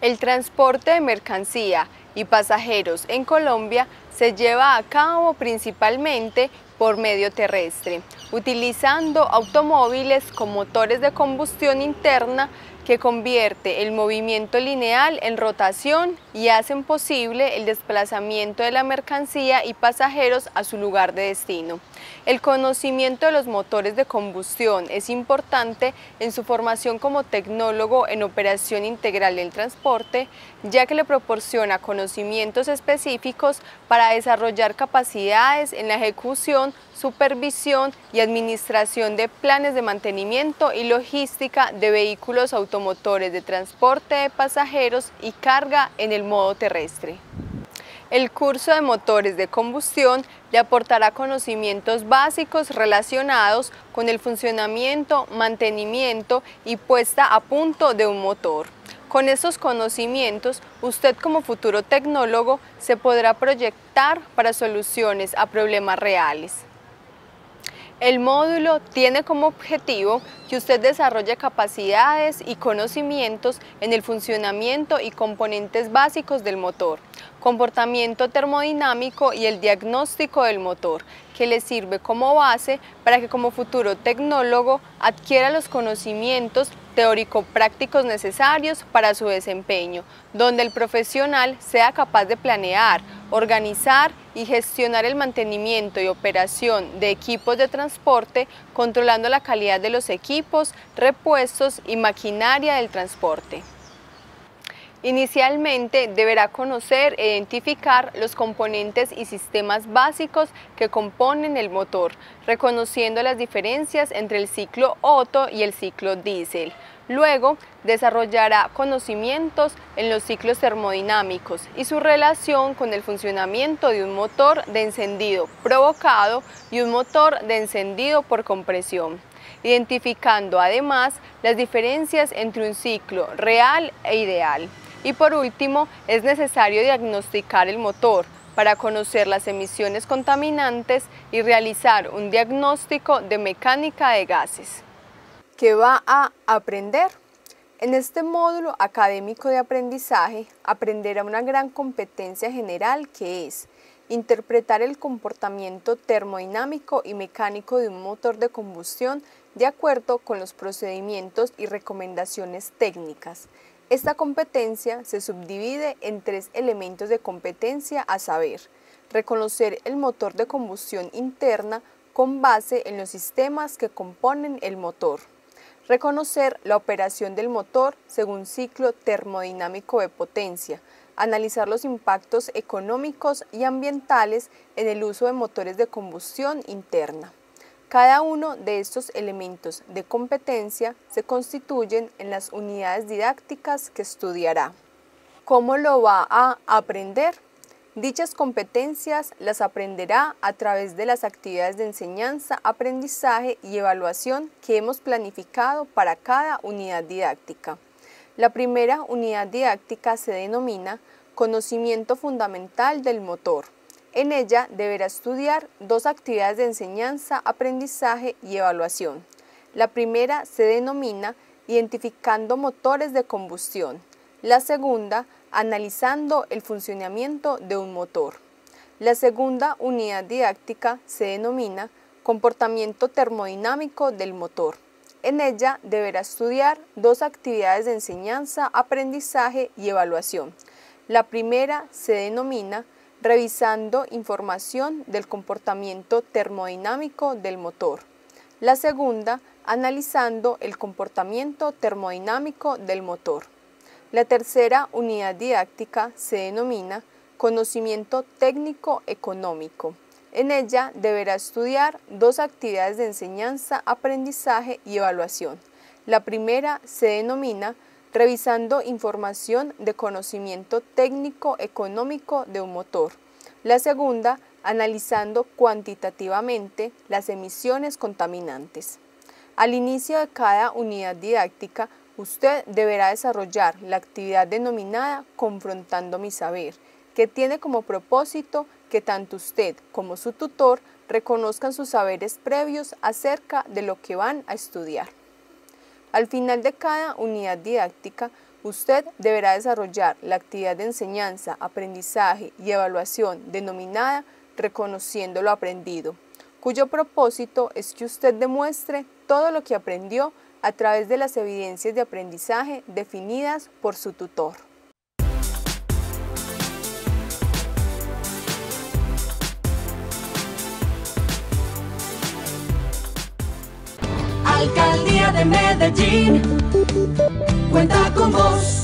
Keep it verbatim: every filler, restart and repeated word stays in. El transporte de mercancía y pasajeros en Colombia se lleva a cabo principalmente por medio terrestre, utilizando automóviles con motores de combustión interna que convierte el movimiento lineal en rotación y hacen posible el desplazamiento de la mercancía y pasajeros a su lugar de destino. El conocimiento de los motores de combustión es importante en su formación como tecnólogo en operación integral del transporte, ya que le proporciona conocimientos específicos para desarrollar capacidades en la ejecución, supervisión y administración de planes de mantenimiento y logística de vehículos automotores de transporte de pasajeros y carga en el modo terrestre. El curso de motores de combustión le aportará conocimientos básicos relacionados con el funcionamiento, mantenimiento y puesta a punto de un motor. Con estos conocimientos, usted como futuro tecnólogo se podrá proyectar para soluciones a problemas reales. El módulo tiene como objetivo que usted desarrolle capacidades y conocimientos en el funcionamiento y componentes básicos del motor, comportamiento termodinámico y el diagnóstico del motor, que le sirve como base para que como futuro tecnólogo adquiera los conocimientos teórico-prácticos necesarios para su desempeño, donde el profesional sea capaz de planear, organizar y gestionar el mantenimiento y operación de equipos de transporte, controlando la calidad de los equipos, repuestos y maquinaria del transporte. Inicialmente deberá conocer e identificar los componentes y sistemas básicos que componen el motor, reconociendo las diferencias entre el ciclo Otto y el ciclo diésel. Luego, desarrollará conocimientos en los ciclos termodinámicos y su relación con el funcionamiento de un motor de encendido provocado y un motor de encendido por compresión, identificando además las diferencias entre un ciclo real e ideal. Y por último, es necesario diagnosticar el motor para conocer las emisiones contaminantes y realizar un diagnóstico de mecánica de gases. ¿Qué va a aprender? En este módulo académico de aprendizaje aprenderá una gran competencia general que es interpretar el comportamiento termodinámico y mecánico de un motor de combustión de acuerdo con los procedimientos y recomendaciones técnicas. Esta competencia se subdivide en tres elementos de competencia a saber: reconocer el motor de combustión interna con base en los sistemas que componen el motor, reconocer la operación del motor según ciclo termodinámico de potencia, analizar los impactos económicos y ambientales en el uso de motores de combustión interna. Cada uno de estos elementos de competencia se constituyen en las unidades didácticas que estudiará. ¿Cómo lo va a aprender? Dichas competencias las aprenderá a través de las actividades de enseñanza, aprendizaje y evaluación que hemos planificado para cada unidad didáctica. La primera unidad didáctica se denomina Conocimiento Fundamental del Motor. En ella deberá estudiar dos actividades de enseñanza, aprendizaje y evaluación. La primera se denomina Identificando Motores de Combustión. La segunda, Analizando el funcionamiento de un motor. La segunda unidad didáctica se denomina Comportamiento termodinámico del motor. En ella deberá estudiar dos actividades de enseñanza, aprendizaje y evaluación. La primera se denomina Revisando información del comportamiento termodinámico del motor. La segunda, Analizando el comportamiento termodinámico del motor. La tercera unidad didáctica se denomina Conocimiento técnico económico. En ella deberá estudiar dos actividades de enseñanza, aprendizaje y evaluación. La primera se denomina Revisando información de conocimiento técnico económico de un motor. La segunda, Analizando cuantitativamente las emisiones contaminantes. Al inicio de cada unidad didáctica, usted deberá desarrollar la actividad denominada Confrontando mi saber, que tiene como propósito que tanto usted como su tutor reconozcan sus saberes previos acerca de lo que van a estudiar. Al final de cada unidad didáctica, Usted deberá desarrollar la actividad de enseñanza, aprendizaje y evaluación denominada Reconociendo lo Aprendido, cuyo propósito es que usted demuestre todo lo que aprendió a través de las evidencias de aprendizaje definidas por su tutor. Alcaldía de Medellín, cuenta con vos.